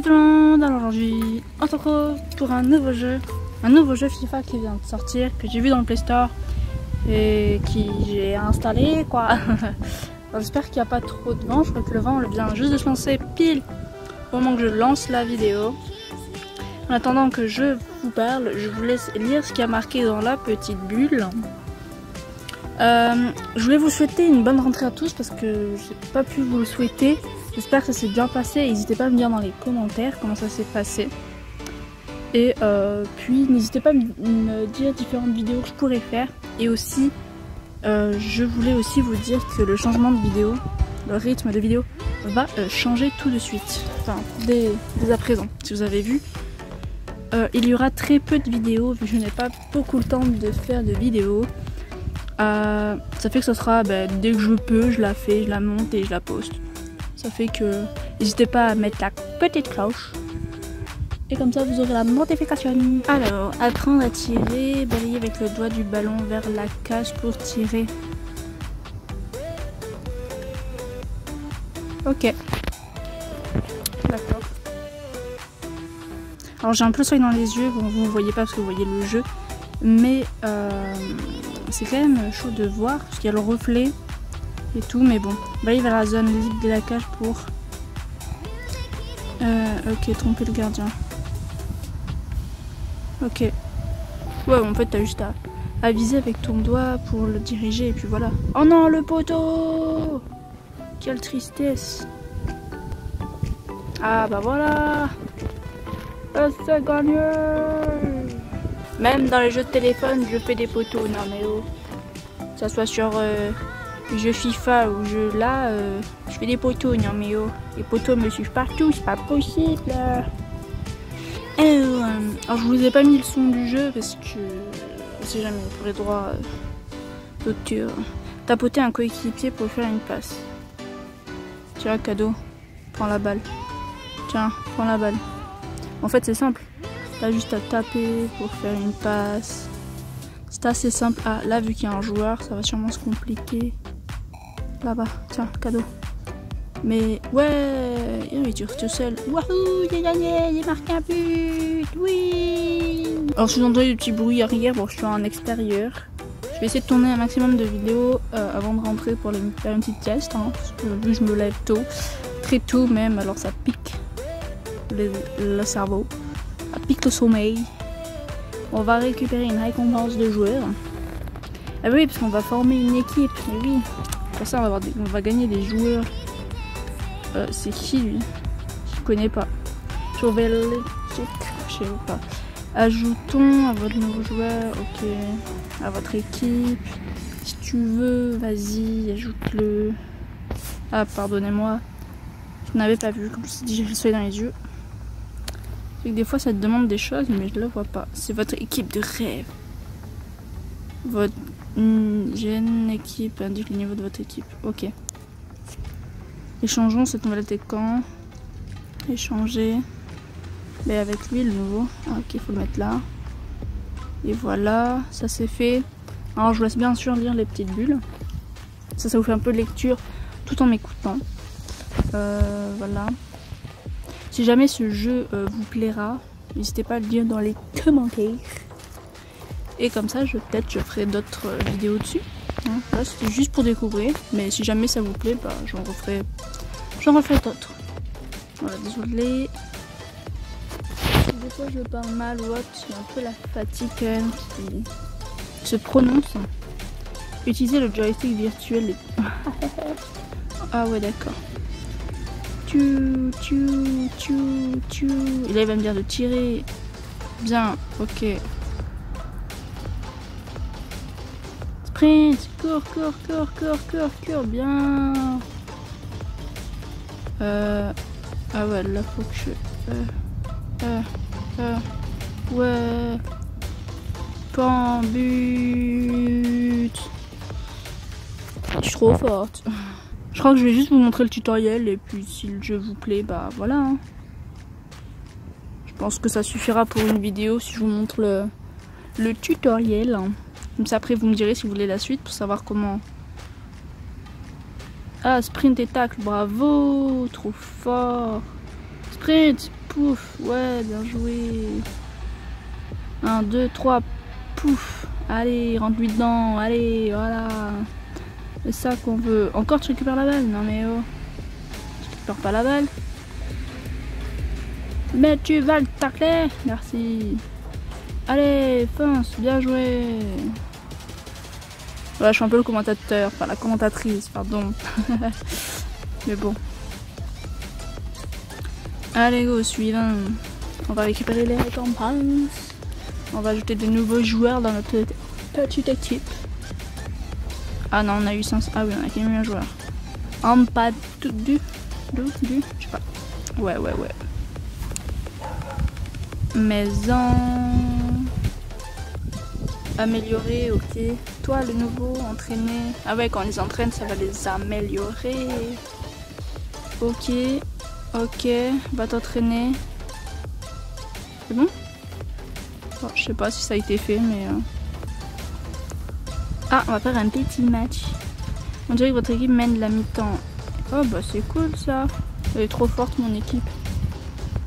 Salut tout le monde, alors aujourd'hui on se retrouve pour un nouveau jeu FIFA qui vient de sortir, que j'ai vu dans le Play Store et qui j'ai installé quoi. J'espère qu'il n'y a pas trop de vent, je crois que le vent vient juste de se lancer pile au moment que je lance la vidéo. En attendant que je vous parle, je vous laisse lire ce qu'il y a marqué dans la petite bulle. Je voulais vous souhaiter une bonne rentrée à tous parce que je n'ai pas pu vous le souhaiter. J'espère que ça s'est bien passé, n'hésitez pas à me dire dans les commentaires comment ça s'est passé. Et puis n'hésitez pas à me dire différentes vidéos que je pourrais faire. Et aussi, je voulais aussi vous dire que le changement de vidéo, le rythme de vidéo va changer tout de suite. Enfin, dès à présent, si vous avez vu. Il y aura très peu de vidéos, vu que je n'ai pas beaucoup le temps de faire de vidéos. Ça fait que ce sera, dès que je peux, je la fais, je la monte et je la poste. Ça fait que n'hésitez pas à mettre la petite cloche et comme ça vous aurez la notification. Alors, apprendre à tirer, balayer avec le doigt du ballon vers la cage pour tirer. Ok. D'accord. Alors j'ai un peu le soleil dans les yeux, vous ne voyez pas parce que vous voyez le jeu, mais c'est quand même chaud de voir parce qu'il y a le reflet et tout, mais bon, balayer vers la zone libre de la cage pour ok, tromper le gardien. Ok, ouais, en fait t'as juste à viser avec ton doigt pour le diriger et puis voilà. Oh non, le poteau, quelle tristesse. Ah bah voilà, c'est gagné. Même dans les jeux de téléphone je fais des poteaux. Non mais oh, que ça soit sur jeu FIFA ou jeu là, je fais des poteaux, non mais oh, les poteaux me suivent partout, c'est pas possible. Alors je vous ai pas mis le son du jeu parce que on sait jamais, pour les droits d'auteur. Tapoter un coéquipier pour faire une passe. Tiens, cadeau, prends la balle. Tiens, prends la balle. En fait c'est simple, t'as juste à taper pour faire une passe. C'est assez simple. Ah là, vu qu'il y a un joueur, ça va sûrement se compliquer. Là-bas, tiens, cadeau. Mais ouais, il tire tout seul. Wouhou, il a gagné, il marque un but. Oui. Alors si vous entendez des petits bruits arrière, bon, je suis en extérieur. Je vais essayer de tourner un maximum de vidéos avant de rentrer pour faire une petite sieste. Hein, parce que vu que je me lève tôt, très tôt même, alors ça pique le cerveau, ça pique le sommeil. On va récupérer une récompense de joueurs. Ah oui, parce qu'on va former une équipe. Mais oui, pour ça on va gagner des joueurs. C'est qui lui? Je connais pas. Je sais pas. Ajoutons à votre nouveau joueur. Ok. À votre équipe. Si tu veux, vas-y, ajoute-le. Ah, pardonnez-moi. Je n'avais pas vu. Comme je dis, j'ai le soleil dans les yeux. Que des fois ça te demande des choses mais je le vois pas. C'est votre équipe de rêve. Votre jeune équipe indique le niveau de votre équipe. Ok. Échangeons cette nouvelle attaquant. Échanger. Mais avec lui le nouveau. Ah, ok, faut le mettre là. Et voilà, ça c'est fait. Alors je vous laisse bien sûr lire les petites bulles. Ça vous fait un peu de lecture tout en m'écoutant. Voilà. Si jamais ce jeu vous plaira, n'hésitez pas à le dire dans les commentaires. Et comme ça, peut-être je ferai d'autres vidéos dessus. Hein, là, c'était juste pour découvrir. Mais si jamais ça vous plaît, bah, j'en referai d'autres. Voilà, désolé. Des fois, je parle mal ou autre. C'est un peu la fatigue qui se prononce. Utilisez le joystick virtuel. Ah ouais, d'accord. Tu. Et là il va me dire de tirer. Bien, ok. Sprint, cours, bien. Ah ouais, là faut que je. Ouais. Pan, but. Je suis trop forte. Je crois que je vais juste vous montrer le tutoriel et puis si le jeu vous plaît, bah voilà. Hein. Je pense que ça suffira pour une vidéo si je vous montre le tutoriel. Hein. Comme ça après vous me direz si vous voulez la suite pour savoir comment... Ah, sprint et tacle, bravo, trop fort. Sprint, pouf, ouais, bien joué. 1, 2, 3, pouf. Allez, rentre-lui dedans, allez, voilà. C'est ça qu'on veut. Encore tu récupères la balle? Non mais oh. Tu récupères pas la balle. Mais tu vas le tacler. Merci. Allez, fonce, bien joué. Voilà, je suis un peu le commentateur, enfin la commentatrice, pardon. Mais bon. Allez go, suivant. On va récupérer les récompenses. On va ajouter de nouveaux joueurs dans notre petite équipe. Ah non, on a eu 500. Ah oui, on a quand même eu un joueur. En pas du je sais pas. Ouais. Maison. Améliorer, ok. Toi, le nouveau, entraîner. Ah ouais, quand on les entraîne, ça va les améliorer. Ok. Va t'entraîner. C'est bon ? Bon, je sais pas si ça a été fait, mais... Ah, on va faire un petit match. On dirait que votre équipe mène la mi-temps. Oh bah c'est cool ça. Elle est trop forte mon équipe.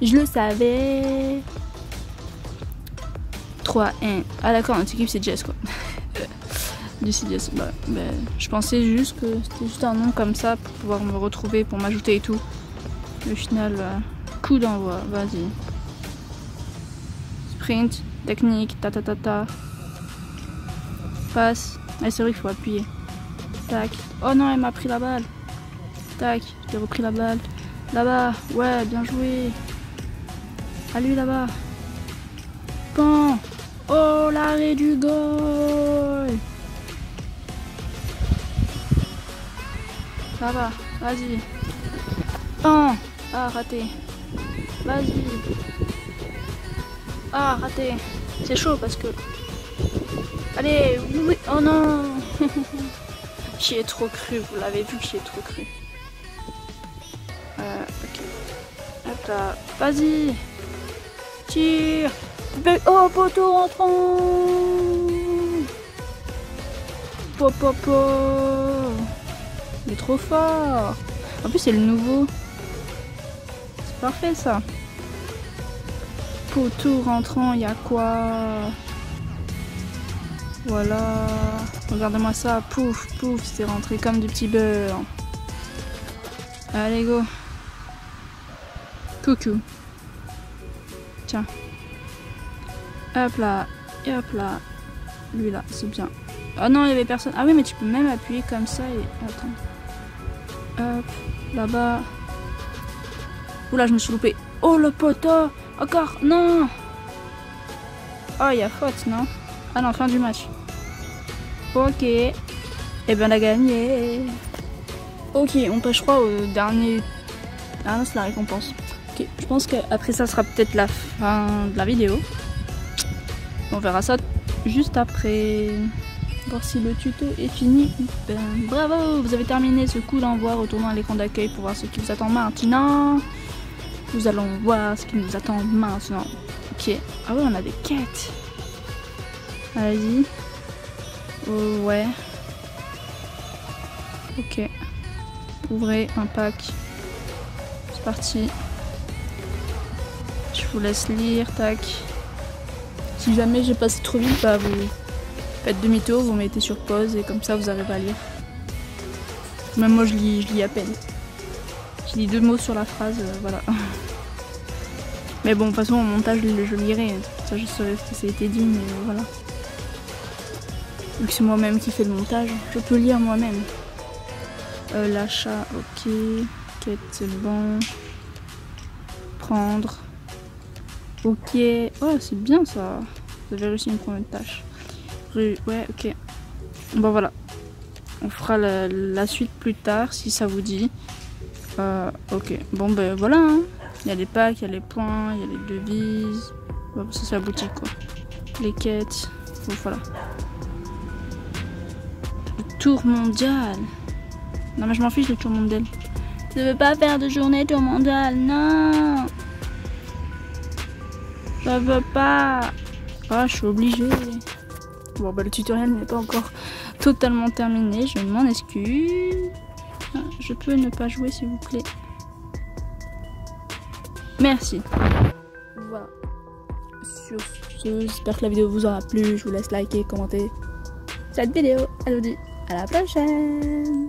Je le savais. 3-1. Ah d'accord, notre équipe c'est Jess quoi. Du CDS. Bah, je pensais juste que c'était juste un nom comme ça pour pouvoir me retrouver, pour m'ajouter et tout. Au final, coup d'envoi. Vas-y. Sprint, technique, ta. Passe. Ah, c'est vrai qu'il faut appuyer. Tac. Oh non, elle m'a pris la balle. Tac. J'ai repris la balle. Là-bas. Ouais, bien joué. À lui là-bas. Pan. Oh, l'arrêt du goal. Ça va. Vas-y. Pan. Ah, raté. Vas-y. Ah, raté. C'est chaud parce que... Allez, oui, oh non. J'y ai trop cru, vous l'avez vu que j'y ai trop cru. Ok. Hop là, vas-y. Tire. Oh, poteau rentrant. Popo. Il est trop fort. En plus, c'est le nouveau. C'est parfait, ça. Poteau rentrant, il y a quoi? Voilà, regardez-moi ça, pouf, pouf, c'est rentré comme du petit beurre. Allez, go. Coucou. Tiens. Hop là. Lui là, c'est bien. Ah non, il y avait personne. Ah oui, mais tu peux même appuyer comme ça et... Attends. Hop, là-bas. Oula, je me suis loupé. Oh, le poteau. Encore, non. Oh, il y a faute, non? Ah non, fin du match. Ok. Et eh ben, on a gagné. Ok, on passe, je crois, au dernier... Ah non, c'est la récompense. Ok, je pense qu'après ça sera peut-être la fin de la vidéo. On verra ça juste après. Voir si le tuto est fini. Ben, bravo, vous avez terminé ce coup d'envoi. Retournons à l'écran d'accueil pour voir ce qui vous attend maintenant. Nous allons voir ce qui nous attend maintenant. Ok. Ah ouais, on a des quêtes. Allez-y. Oh, ouais. Ok. Ouvrez un pack. C'est parti. Je vous laisse lire, tac. Si jamais j'ai passé trop vite, bah vous faites demi-tour, vous mettez sur pause et comme ça vous arrivez à lire. Même moi je lis à peine. Je lis 2 mots sur la phrase, voilà. Mais bon, de toute façon au montage je lirai. Ça je saurais ce que ça a été dit, mais voilà. Vu que c'est moi-même qui fais le montage, je peux lire moi-même. L'achat, ok. Quête, c'est bon. Prendre. Ok. Oh, c'est bien ça. Vous avez réussi une première tâche. Rue, ouais, ok. Bon, voilà. On fera la suite plus tard si ça vous dit. Ok. Bon, ben voilà. Hein. Il y a les packs, il y a les points, il y a les devises. Bon, ça, c'est la boutique, quoi. Les quêtes. Bon, voilà. Tour mondial. Non mais je m'en fiche le tour mondial. Je veux pas faire de journée tour mondial. Non. Je veux pas. Ah, je suis obligée. Bon bah le tutoriel n'est pas encore totalement terminé. Je m'en excuse. Je peux ne pas jouer s'il vous plaît. Merci. Voilà. Sur ce, j'espère que la vidéo vous aura plu. Je vous laisse liker, commenter cette vidéo. Allez, à la prochaine.